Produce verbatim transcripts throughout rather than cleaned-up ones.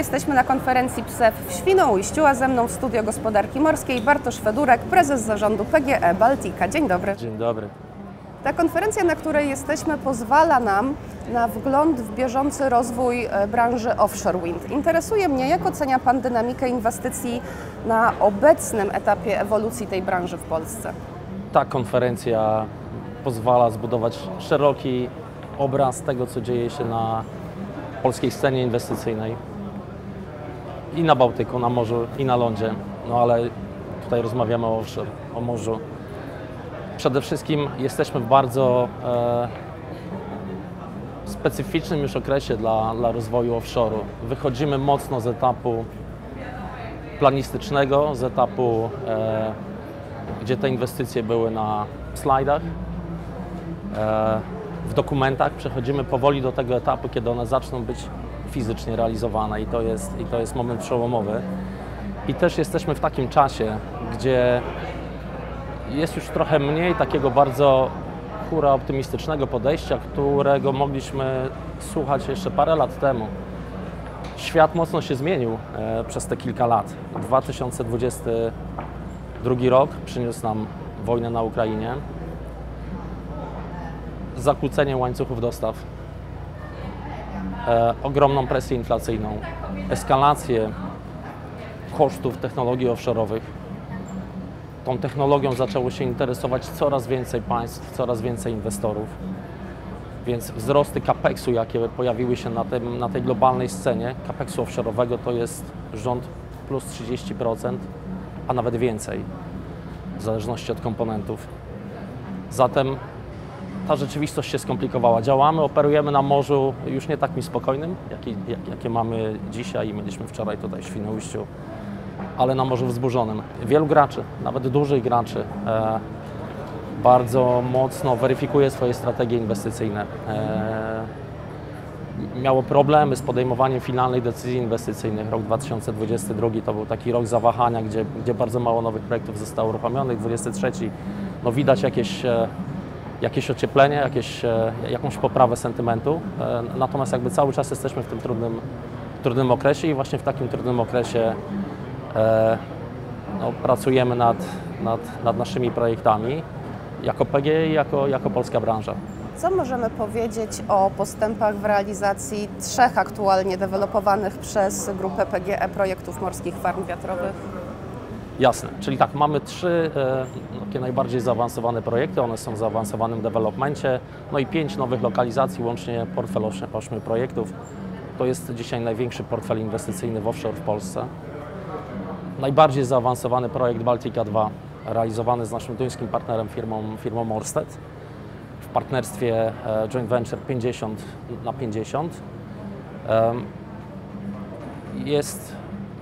Jesteśmy na konferencji P S E W w Świnoujściu, a ze mną w Studio Gospodarki Morskiej Bartosz Fedurek, prezes zarządu P G E Baltica. Dzień dobry. Dzień dobry. Ta konferencja, na której jesteśmy, pozwala nam na wgląd w bieżący rozwój branży offshore wind. Interesuje mnie, jak ocenia Pan dynamikę inwestycji na obecnym etapie ewolucji tej branży w Polsce? Ta konferencja pozwala zbudować szeroki obraz tego, co dzieje się na polskiej scenie inwestycyjnej i na Bałtyku, na morzu i na lądzie, no ale tutaj rozmawiamy o offshore, o morzu. Przede wszystkim jesteśmy w bardzo e, specyficznym już okresie dla, dla rozwoju offshore'u. Wychodzimy mocno z etapu planistycznego, z etapu, e, gdzie te inwestycje były na slajdach, e, w dokumentach. Przechodzimy powoli do tego etapu, kiedy one zaczną być fizycznie realizowane i to jest, i to jest moment przełomowy. I też jesteśmy w takim czasie, gdzie jest już trochę mniej takiego bardzo hura optymistycznego podejścia, którego mogliśmy słuchać jeszcze parę lat temu. Świat mocno się zmienił e, przez te kilka lat. dwa tysiące dwudziesty drugi rok przyniósł nam wojnę na Ukrainie, zakłócenie łańcuchów dostaw, e, ogromną presję inflacyjną, eskalację kosztów technologii offshore'owych. Tą technologią zaczęło się interesować coraz więcej państw, coraz więcej inwestorów, więc wzrosty kapeksu, jakie pojawiły się na, tym, na tej globalnej scenie, kapeksu offshore'owego, to jest rząd plus trzydzieści procent, a nawet więcej, w zależności od komponentów. Zatem ta rzeczywistość się skomplikowała. Działamy, operujemy na morzu już nie takim spokojnym, jakie, jakie mamy dzisiaj i mieliśmy wczoraj tutaj w Świnoujściu, ale na morzu wzburzonym. Wielu graczy, nawet dużych graczy, e, bardzo mocno weryfikuje swoje strategie inwestycyjne. E, miało problemy z podejmowaniem finalnych decyzji inwestycyjnych. Rok dwa tysiące dwudziesty drugi to był taki rok zawahania, gdzie, gdzie bardzo mało nowych projektów zostało uruchomionych. dwudziesty trzeci, no widać jakieś, e, jakieś ocieplenie, jakieś, e, jakąś poprawę sentymentu, e, natomiast jakby cały czas jesteśmy w tym trudnym, trudnym okresie i właśnie w takim trudnym okresie No, pracujemy nad, nad, nad naszymi projektami jako P G E i jako, jako polska branża. Co możemy powiedzieć o postępach w realizacji trzech aktualnie dewelopowanych przez grupę P G E projektów morskich farm wiatrowych? Jasne, czyli tak, mamy trzy no, takie najbardziej zaawansowane projekty, one są w zaawansowanym dewelopmencie, no i pięć nowych lokalizacji, łącznie portfel ośmiu projektów. To jest dzisiaj największy portfel inwestycyjny w offshore w Polsce. Najbardziej zaawansowany projekt Baltica dwa, realizowany z naszym duńskim partnerem, firmą, firmą Orsted, w partnerstwie joint venture pięćdziesiąt na pięćdziesiąt. Jest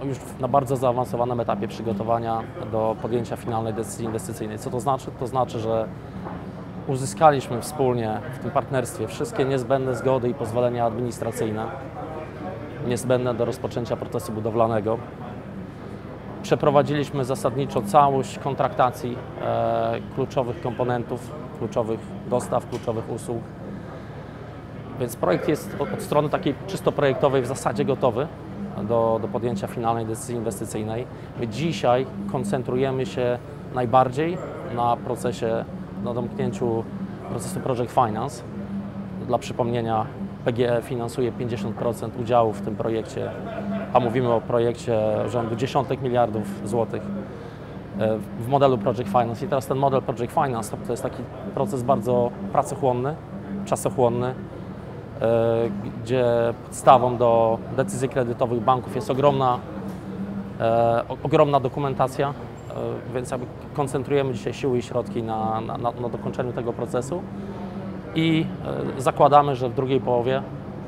już na bardzo zaawansowanym etapie przygotowania do podjęcia finalnej decyzji inwestycyjnej. Co to znaczy? To znaczy, że uzyskaliśmy wspólnie w tym partnerstwie wszystkie niezbędne zgody i pozwolenia administracyjne, niezbędne do rozpoczęcia procesu budowlanego. Przeprowadziliśmy zasadniczo całość kontraktacji e, kluczowych komponentów, kluczowych dostaw, kluczowych usług. Więc projekt jest od, od strony takiej czysto projektowej w zasadzie gotowy do, do podjęcia finalnej decyzji inwestycyjnej. My dzisiaj koncentrujemy się najbardziej na procesie, na domknięciu procesu Project Finance. Dla przypomnienia, P G E finansuje pięćdziesiąt procent udziału w tym projekcie, a mówimy o projekcie rzędu dziesiątek miliardów złotych w modelu Project Finance. I teraz ten model Project Finance to jest taki proces bardzo pracochłonny, czasochłonny, gdzie podstawą do decyzji kredytowych banków jest ogromna, ogromna dokumentacja, więc jakby koncentrujemy dzisiaj siły i środki na, na, na dokończeniu tego procesu. I zakładamy, że w drugiej połowie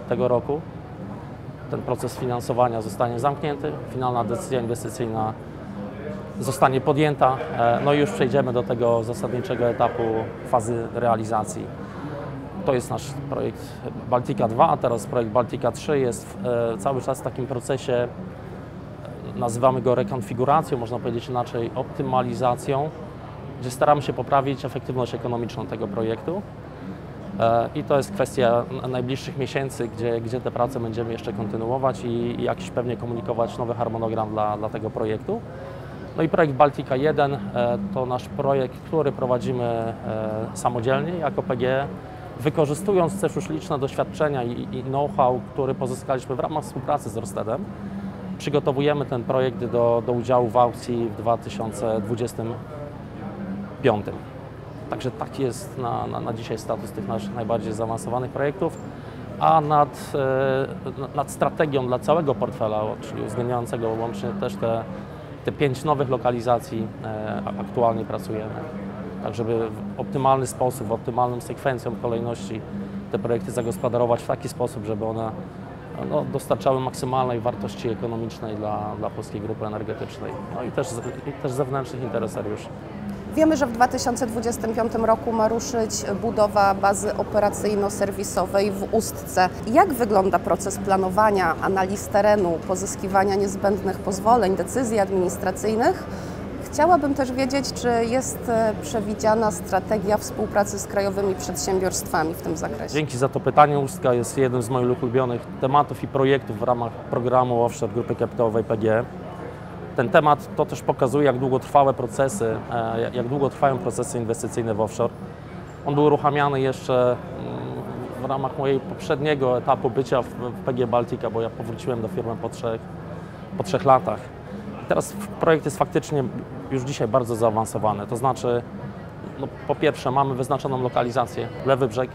tego roku ten proces finansowania zostanie zamknięty, finalna decyzja inwestycyjna zostanie podjęta, no i już przejdziemy do tego zasadniczego etapu fazy realizacji. To jest nasz projekt Baltica dwa, a teraz projekt Baltica trzy jest cały czas w takim procesie, nazywamy go rekonfiguracją, można powiedzieć inaczej optymalizacją, gdzie staramy się poprawić efektywność ekonomiczną tego projektu. I to jest kwestia najbliższych miesięcy, gdzie, gdzie te prace będziemy jeszcze kontynuować i, i jakiś pewnie komunikować nowy harmonogram dla, dla tego projektu. No i projekt Baltica jeden to nasz projekt, który prowadzimy samodzielnie jako P G E, wykorzystując też już liczne doświadczenia i, i know-how, który pozyskaliśmy w ramach współpracy z Orstedem. Przygotowujemy ten projekt do, do udziału w aukcji w dwa tysiące dwudziestym piątym. Także taki jest na, na, na dzisiaj status tych naszych najbardziej zaawansowanych projektów, a nad, nad strategią dla całego portfela, czyli uwzględniającego łącznie też te, te pięć nowych lokalizacji aktualnie pracujemy, tak żeby w optymalny sposób, w optymalną sekwencją kolejności te projekty zagospodarować w taki sposób, żeby one no, dostarczały maksymalnej wartości ekonomicznej dla, dla Polskiej Grupy Energetycznej, no i też, i też zewnętrznych interesariuszy. Wiemy, że w dwa tysiące dwudziestym piątym roku ma ruszyć budowa bazy operacyjno-serwisowej w Ustce. Jak wygląda proces planowania, analiz terenu, pozyskiwania niezbędnych pozwoleń, decyzji administracyjnych? Chciałabym też wiedzieć, czy jest przewidziana strategia współpracy z krajowymi przedsiębiorstwami w tym zakresie. Dzięki za to pytanie. Ustka jest jednym z moich ulubionych tematów i projektów w ramach programu Offshore Grupy Kapitałowej P G E. Ten temat to też pokazuje, jak długo trwałe procesy, jak długo trwają procesy inwestycyjne w offshore. On był uruchamiany jeszcze w ramach mojego poprzedniego etapu bycia w P G E Baltica, bo ja powróciłem do firmy po trzech, po trzech latach. Teraz projekt jest faktycznie już dzisiaj bardzo zaawansowany, to znaczy no, po pierwsze mamy wyznaczoną lokalizację, lewy brzeg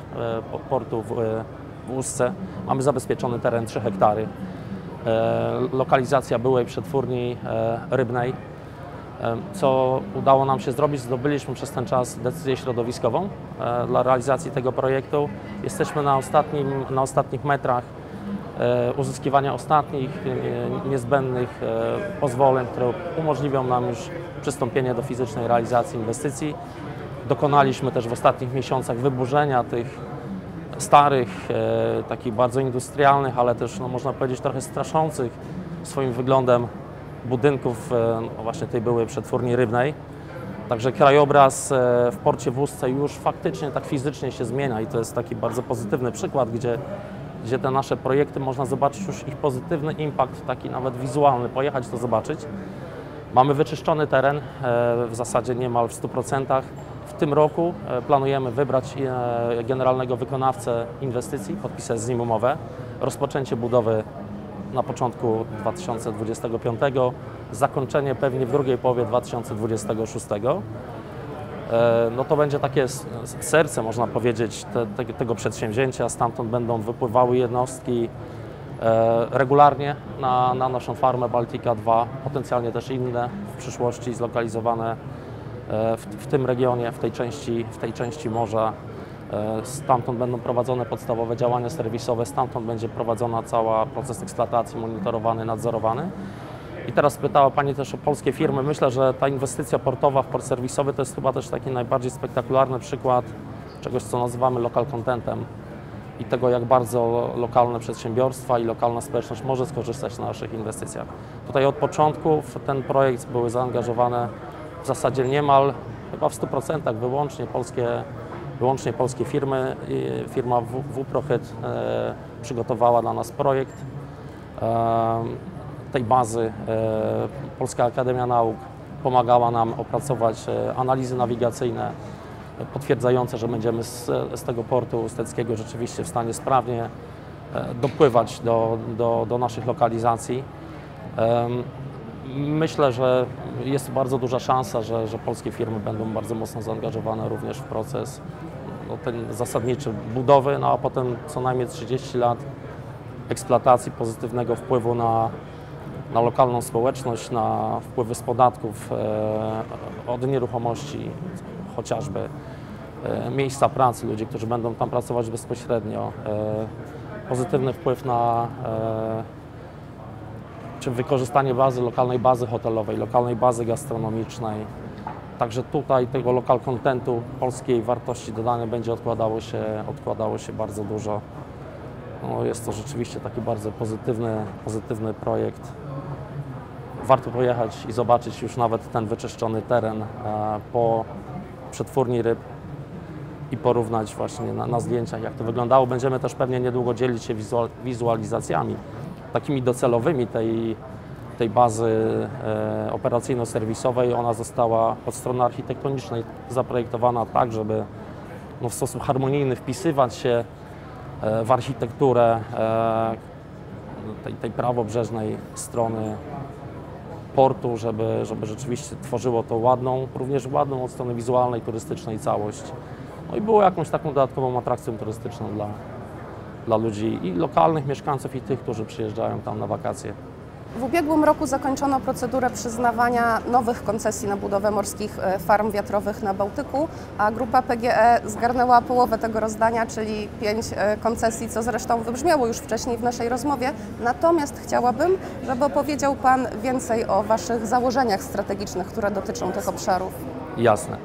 portu w, w Ustce, mamy zabezpieczony teren trzy hektary. Lokalizacja byłej przetwórni rybnej, co udało nam się zrobić. Zdobyliśmy przez ten czas decyzję środowiskową dla realizacji tego projektu. Jesteśmy na, ostatnim, na ostatnich metrach uzyskiwania ostatnich niezbędnych pozwoleń, które umożliwią nam już przystąpienie do fizycznej realizacji inwestycji. Dokonaliśmy też w ostatnich miesiącach wyburzenia tych starych, e, takich bardzo industrialnych, ale też no, można powiedzieć trochę straszących swoim wyglądem budynków e, no, właśnie tej byłej przetwórni rybnej. Także krajobraz e, w porcie w Ustce już faktycznie tak fizycznie się zmienia i to jest taki bardzo pozytywny przykład, gdzie, gdzie te nasze projekty można zobaczyć już ich pozytywny impact, taki nawet wizualny, pojechać to zobaczyć. Mamy wyczyszczony teren, e, w zasadzie niemal w stu procentach. W tym roku planujemy wybrać generalnego wykonawcę inwestycji, podpisać z nim umowę, rozpoczęcie budowy na początku dwa tysiące dwudziestego piątego, zakończenie pewnie w drugiej połowie dwa tysiące dwudziestego szóstego. No to będzie takie serce, można powiedzieć, te, tego przedsięwzięcia, stamtąd będą wypływały jednostki regularnie na, na naszą farmę Baltica dwa, potencjalnie też inne w przyszłości zlokalizowane W, w tym regionie, w tej części, w tej części morza. Stamtąd będą prowadzone podstawowe działania serwisowe, stamtąd będzie prowadzona cały proces eksploatacji, monitorowany, nadzorowany. I teraz pytała Pani też o polskie firmy. Myślę, że ta inwestycja portowa w port serwisowy to jest chyba też taki najbardziej spektakularny przykład czegoś, co nazywamy local contentem i tego, jak bardzo lokalne przedsiębiorstwa i lokalna społeczność może skorzystać na naszych inwestycjach. Tutaj od początku w ten projekt były zaangażowane w zasadzie niemal, chyba w stu procentach wyłącznie polskie, wyłącznie polskie firmy. Firma Wprohyd e, przygotowała dla nas projekt e, tej bazy. E, Polska Akademia Nauk pomagała nam opracować e, analizy nawigacyjne e, potwierdzające, że będziemy z, z tego portu usteckiego rzeczywiście w stanie sprawnie e, dopływać do, do, do naszych lokalizacji. E, Myślę, że jest bardzo duża szansa, że, że polskie firmy będą bardzo mocno zaangażowane również w proces no, ten zasadniczy budowy, no, a potem co najmniej trzydzieści lat eksploatacji, pozytywnego wpływu na, na lokalną społeczność, na wpływy z podatków e, od nieruchomości, chociażby e, miejsca pracy, ludzi, którzy będą tam pracować bezpośrednio, e, pozytywny wpływ na e, czy wykorzystanie bazy, lokalnej bazy hotelowej, lokalnej bazy gastronomicznej. Także tutaj tego lokal contentu, polskiej wartości dodanej będzie odkładało się, odkładało się bardzo dużo. No, jest to rzeczywiście taki bardzo pozytywny, pozytywny projekt. Warto pojechać i zobaczyć już nawet ten wyczyszczony teren po przetwórni ryb. i porównać właśnie na, na zdjęciach, jak to wyglądało. Będziemy też pewnie niedługo dzielić się wizual, wizualizacjami takimi docelowymi tej, tej bazy e, operacyjno-serwisowej. Ona została od strony architektonicznej zaprojektowana tak, żeby no, w sposób harmonijny wpisywać się e, w architekturę e, tej, tej prawobrzeżnej strony portu, żeby, żeby rzeczywiście tworzyło to ładną, również ładną od strony wizualnej, turystycznej całość. No i było jakąś taką dodatkową atrakcją turystyczną dla, dla ludzi i lokalnych mieszkańców, i tych, którzy przyjeżdżają tam na wakacje. W ubiegłym roku zakończono procedurę przyznawania nowych koncesji na budowę morskich farm wiatrowych na Bałtyku, a grupa P G E zgarnęła połowę tego rozdania, czyli pięć koncesji, co zresztą wybrzmiało już wcześniej w naszej rozmowie. Natomiast chciałabym, żeby opowiedział Pan więcej o Waszych założeniach strategicznych, które dotyczą tych obszarów. Jasne.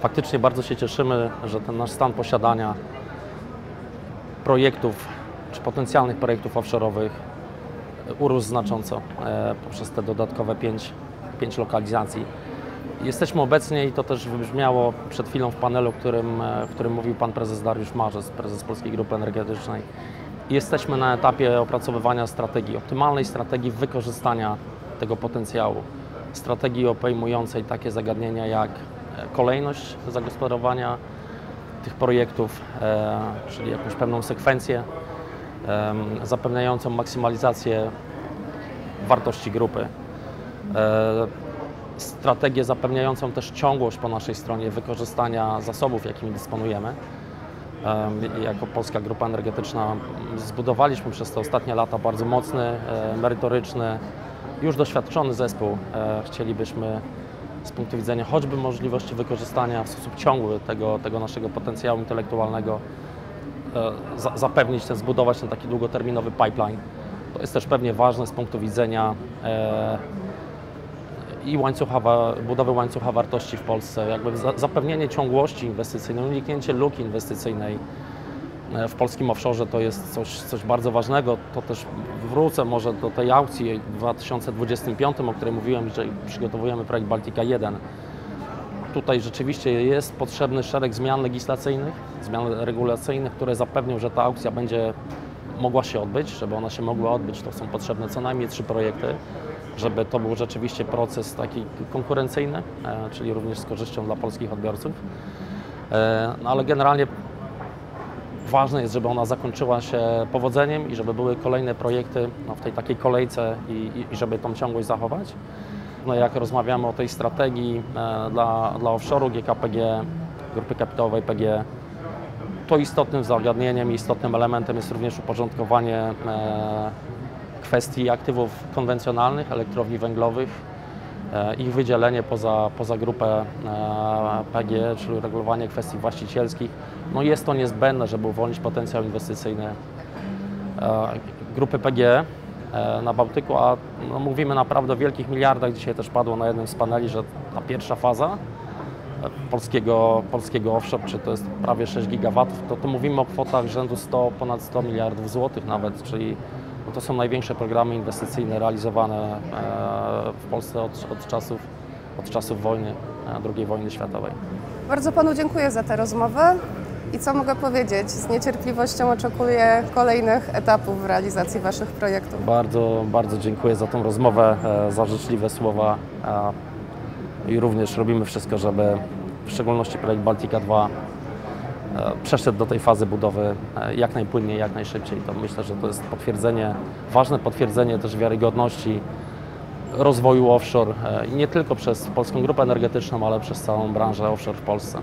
Faktycznie bardzo się cieszymy, że ten nasz stan posiadania projektów czy potencjalnych projektów offshore'owych urósł znacząco e, poprzez te dodatkowe pięć, pięć lokalizacji. Jesteśmy obecnie, i to też wybrzmiało przed chwilą w panelu, którym, w którym mówił pan prezes Dariusz Marzec, prezes Polskiej Grupy Energetycznej. Jesteśmy na etapie opracowywania strategii, optymalnej strategii wykorzystania tego potencjału. Strategii obejmującej takie zagadnienia jak kolejność zagospodarowania tych projektów, e, czyli jakąś pewną sekwencję e, zapewniającą maksymalizację wartości grupy. E, strategię zapewniającą też ciągłość po naszej stronie wykorzystania zasobów, jakimi dysponujemy. E, jako Polska Grupa Energetyczna zbudowaliśmy przez te ostatnie lata bardzo mocny, e, merytoryczny, już doświadczony zespół. E, chcielibyśmy z punktu widzenia choćby możliwości wykorzystania w sposób ciągły tego, tego naszego potencjału intelektualnego, e, za, zapewnić, ten, zbudować ten taki długoterminowy pipeline. To jest też pewnie ważne z punktu widzenia e, i łańcucha, budowy łańcucha wartości w Polsce, jakby za, zapewnienie ciągłości inwestycyjnej, uniknięcie luki inwestycyjnej w polskim offshore to jest coś, coś bardzo ważnego. To też wrócę może do tej aukcji w dwa tysiące dwudziestym piątym, o której mówiłem, że przygotowujemy projekt Baltica jeden. Tutaj rzeczywiście jest potrzebny szereg zmian legislacyjnych, zmian regulacyjnych, które zapewnią, że ta aukcja będzie mogła się odbyć. Żeby ona się mogła odbyć, to są potrzebne co najmniej trzy projekty, żeby to był rzeczywiście proces taki konkurencyjny, czyli również z korzyścią dla polskich odbiorców. No ale generalnie ważne jest, żeby ona zakończyła się powodzeniem i żeby były kolejne projekty no, w tej takiej kolejce i, i, i żeby tą ciągłość zachować. No, jak rozmawiamy o tej strategii e, dla, dla offshore'u G K P G, Grupy Kapitałowej P G E, to istotnym zagadnieniem, istotnym elementem jest również uporządkowanie e, kwestii aktywów konwencjonalnych, elektrowni węglowych, e, ich wydzielenie poza, poza grupę e, P G E, czyli regulowanie kwestii właścicielskich. No jest to niezbędne, żeby uwolnić potencjał inwestycyjny e, grupy P G E e, na Bałtyku, a no, mówimy naprawdę o wielkich miliardach. Dzisiaj też padło na jednym z paneli, że ta pierwsza faza polskiego, polskiego offshore, czy to jest prawie sześć gigawatów, to, to mówimy o kwotach rzędu stu, ponad stu miliardów złotych nawet, czyli no, to są największe programy inwestycyjne realizowane e, w Polsce od, od, czasów, od czasów wojny, drugiej wojny światowej. Bardzo Panu dziękuję za tę rozmowę. I co mogę powiedzieć? Z niecierpliwością oczekuję kolejnych etapów w realizacji Waszych projektów. Bardzo, bardzo dziękuję za tą rozmowę, za życzliwe słowa i również robimy wszystko, żeby w szczególności projekt Baltica dwa przeszedł do tej fazy budowy jak najpłynniej, jak najszybciej. To myślę, że to jest potwierdzenie, ważne potwierdzenie też wiarygodności rozwoju offshore, nie tylko przez Polską Grupę Energetyczną, ale przez całą branżę offshore w Polsce.